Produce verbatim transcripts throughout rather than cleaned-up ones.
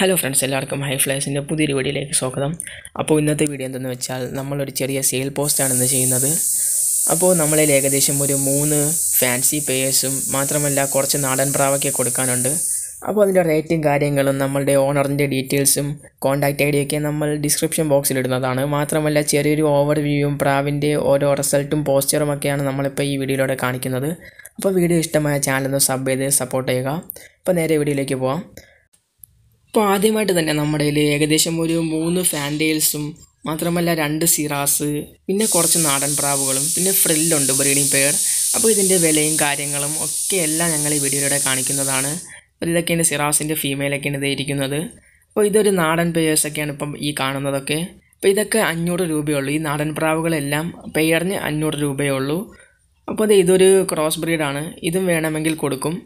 Hello friends, എല്ലാവർക്കും high ഫ്ലയേഴ്സിൻ്റെ പുതിയൊരു വീഡിയോയിലേക്ക് സ്വാഗതം. അപ്പോൾ ഇന്നത്തെ വീഡിയോ എന്തെന്ന് വെച്ചാൽ നമ്മളൊരു ചെറിയ സെയിൽ പോസ്റ്റാണ് ഇന്ന് ചെയ്യുന്നത്. അപ്പോൾ നമ്മളിൽ ഏകദേശം ഒരു മൂന്ന് ഫാൻസി പേയേഴ്സും മാത്രമല്ല കുറച്ച് നാടൻ പ്രാവൊക്കെ കൊടുക്കാനുണ്ട്. അപ്പോൾ അതിൻ്റെ റേറ്റും കാര്യങ്ങളും നമ്മളുടെ ഓണറിൻ്റെ ഡീറ്റെയിൽസും കോൺടാക്റ്റ് ഐ ഡിയൊക്കെ നമ്മൾ ഡിസ്ക്രിപ്ഷൻ ബോക്സിലിടുന്നതാണ്. മാത്രമല്ല ചെറിയൊരു ഓവർ വ്യൂവും പ്രാവിൻ്റെ ഓരോ റിസൾട്ടും പോസ്റ്ററുമൊക്കെയാണ് നമ്മളിപ്പോൾ ഈ വീഡിയോയിലൂടെ കാണിക്കുന്നത്. അപ്പോൾ വീഡിയോ ഇഷ്ടമായ ചാനലൊന്ന് സബ് ചെയ്ത് സപ്പോർട്ട് ചെയ്യുക. അപ്പോൾ നേരെ വീഡിയോയിലേക്ക് പോവാം. അപ്പോൾ ആദ്യമായിട്ട് തന്നെ നമ്മുടെ കയ്യിൽ ഏകദേശം ഒരു മൂന്ന് ഫാൻറ്റെയിൽസും മാത്രമല്ല രണ്ട് സിറാസ്, പിന്നെ കുറച്ച് നാടൻ പ്രാവുകളും, പിന്നെ ഫ്രില്ലുണ്ട് ബ്രീഡിംഗ് പെയർ. അപ്പോൾ ഇതിൻ്റെ വിലയും കാര്യങ്ങളും ഒക്കെ എല്ലാം ഞങ്ങൾ ഈ വീഡിയോയിലൂടെ കാണിക്കുന്നതാണ്. അപ്പോൾ ഇതൊക്കെയാണ് സിറാസിൻ്റെ ഫീമെയിലൊക്കെയാണ് ഇത് ഇരിക്കുന്നത്. അപ്പോൾ ഇതൊരു നാടൻ പെയേഴ്സൊക്കെയാണ് ഇപ്പം ഈ കാണുന്നതൊക്കെ. അപ്പോൾ ഇതൊക്കെ അഞ്ഞൂറ് രൂപയുള്ളൂ. ഈ നാടൻ പ്രാവുകളെല്ലാം പെയറിന് അഞ്ഞൂറ് രൂപയേ ഉള്ളൂ. അപ്പോൾ അത് ഇതൊരു ക്രോസ് ബ്രീഡാണ്, ഇതും വേണമെങ്കിൽ കൊടുക്കും.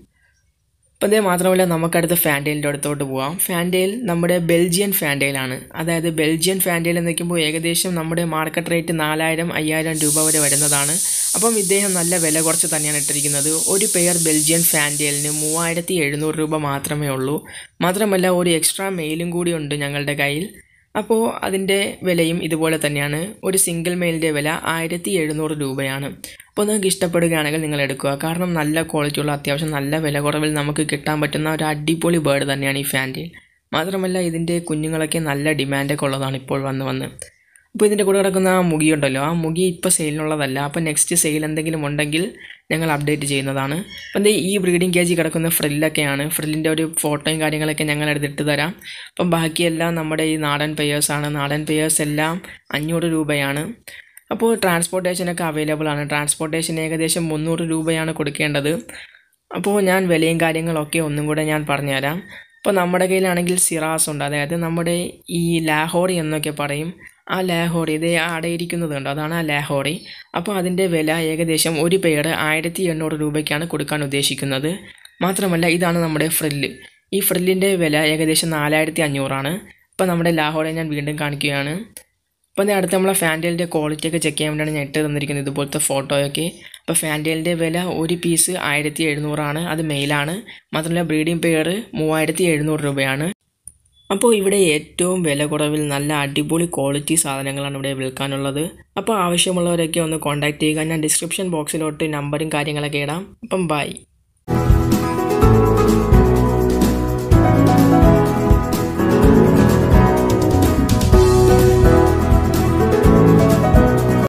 അപ്പോൾ അതേ മാത്രമല്ല നമുക്കടുത്ത് ഫാൻറ്റെയിലിൻ്റെ അടുത്തോട്ട് പോവാം. ഫാൻറ്റെയിൽ നമ്മുടെ ബെൽജിയൻ ഫാൻറ്റെയിലാണ്. അതായത് ബെൽജിയൻ ഫാൻറ്റെയിൽ എന്ന് വയ്ക്കുമ്പോൾ ഏകദേശം നമ്മുടെ മാർക്കറ്റ് റേറ്റ് നാലായിരം അയ്യായിരം രൂപ വരെ വരുന്നതാണ്. അപ്പം ഇദ്ദേഹം നല്ല വില കുറച്ച് തന്നെയാണ് ഇട്ടിരിക്കുന്നത്. ഒരു പെയർ ബെൽജിയൻ ഫാൻറ്റെയിലിന് മൂവായിരത്തി എഴുന്നൂറ് രൂപ മാത്രമേ ഉള്ളൂ. മാത്രമല്ല ഒരു എക്സ്ട്രാ മെയിലും കൂടിയുണ്ട് ഞങ്ങളുടെ കയ്യിൽ. അപ്പോൾ അതിൻ്റെ വിലയും ഇതുപോലെ തന്നെയാണ്. ഒരു സിംഗിൾ മെയിലിൻ്റെ വില ആയിരത്തി എഴുന്നൂറ് രൂപയാണ്. അപ്പോൾ നിങ്ങൾക്ക് ഇഷ്ടപ്പെടുകയാണെങ്കിൽ നിങ്ങൾ എടുക്കുക. കാരണം നല്ല ക്വാളിറ്റിയുള്ള അത്യാവശ്യം നല്ല വില കുറവിൽ നമുക്ക് കിട്ടാൻ പറ്റുന്ന ഒരു അടിപൊളി ബേർഡ് തന്നെയാണ് ഈ ഫാൻറ്റെയിൽ. മാത്രമല്ല ഇതിൻ്റെ കുഞ്ഞുങ്ങളൊക്കെ നല്ല ഡിമാൻഡൊക്കെ ഉള്ളതാണ് ഇപ്പോൾ വന്ന് വന്ന്. അപ്പോൾ ഇതിൻ്റെ കൂടെ കിടക്കുന്ന ആ മുഗി ഉണ്ടല്ലോ, ആ മുഗി ഇപ്പോൾ സെയിലിനുള്ളതല്ല. അപ്പോൾ നെക്സ്റ്റ് സെയിൽ എന്തെങ്കിലും ഉണ്ടെങ്കിൽ ഞങ്ങൾ അപ്ഡേറ്റ് ചെയ്യുന്നതാണ്. അപ്പം ഈ ബ്രീഡിംഗ് കേജി കിടക്കുന്ന ഫ്രില്ലൊക്കെയാണ്. ഫ്രില്ലിൻ്റെ ഒരു ഫോട്ടോയും കാര്യങ്ങളൊക്കെ ഞങ്ങൾ എടുത്തിട്ട് തരാം. അപ്പം ബാക്കിയെല്ലാം നമ്മുടെ ഈ നാടൻ പെയേഴ്സാണ്. നാടൻ പെയേഴ്സ് എല്ലാം അഞ്ഞൂറ് രൂപയാണ്. അപ്പോൾ ട്രാൻസ്പോർട്ടേഷനൊക്കെ അവൈലബിൾ ആണ്. ട്രാൻസ്പോർട്ടേഷൻ ഏകദേശം മുന്നൂറ് രൂപയാണ് കൊടുക്കേണ്ടത്. അപ്പോൾ ഞാൻ വിലയും കാര്യങ്ങളൊക്കെ ഒന്നും കൂടെ ഞാൻ പറഞ്ഞുതരാം. അപ്പോൾ നമ്മുടെ കയ്യിലാണെങ്കിൽ സിറാസ് ഉണ്ട്. അതായത് നമ്മുടെ ഈ ലാഹോറി എന്നൊക്കെ പറയും. ആ ലാഹോറി ഇത് അടയിരിക്കുന്നത് കണ്ടോ, അതാണ് ആ ലാഹോറി. അപ്പോൾ അതിൻ്റെ വില ഏകദേശം ഒരു പെയർ ആയിരത്തി എണ്ണൂറ് രൂപയ്ക്കാണ് കൊടുക്കാൻ ഉദ്ദേശിക്കുന്നത്. മാത്രമല്ല ഇതാണ് നമ്മുടെ ഫ്രില്ല്. ഈ ഫ്രില്ലിൻ്റെ വില ഏകദേശം നാലായിരത്തി അഞ്ഞൂറാണ്. അപ്പോൾ നമ്മുടെ ലാഹോറി ഞാൻ വീണ്ടും കാണിക്കുകയാണ്. അപ്പോൾ അതിൻ്റെ അടുത്ത് നമ്മളെ ഫാൻറ്റെയിലിൻ്റെ ക്വാളിറ്റി ഒക്കെ ചെക്ക് ചെയ്യാൻ വേണ്ടിയാണ് ഞാൻ ഇട്ട് തന്നിരിക്കുന്നത് ഇതുപോലത്തെ ഫോട്ടോയൊക്കെ. അപ്പോൾ ഫാൻറ്റെയിലിൻ്റെ വില ഒരു പീസ് ആയിരത്തി എഴുന്നൂറാണ്. അത് മെയിലാണ്. മാത്രമല്ല ബ്രീഡിംഗ് പെയർ മൂവായിരത്തി എഴുന്നൂറ് രൂപയാണ്. അപ്പോൾ ഇവിടെ ഏറ്റവും വില കുറവിൽ നല്ല അടിപൊളി ക്വാളിറ്റി സാധനങ്ങളാണ് ഇവിടെ വിൽക്കാനുള്ളത്. അപ്പോൾ ആവശ്യമുള്ളവരൊക്കെ ഒന്ന് കോൺടാക്റ്റ് ചെയ്യുക. ഞാൻ ഡിസ്ക്രിപ്ഷൻ ബോക്സിലോട്ട് നമ്പറും കാര്യങ്ങളൊക്കെ ഇടാം. അപ്പം ബൈ.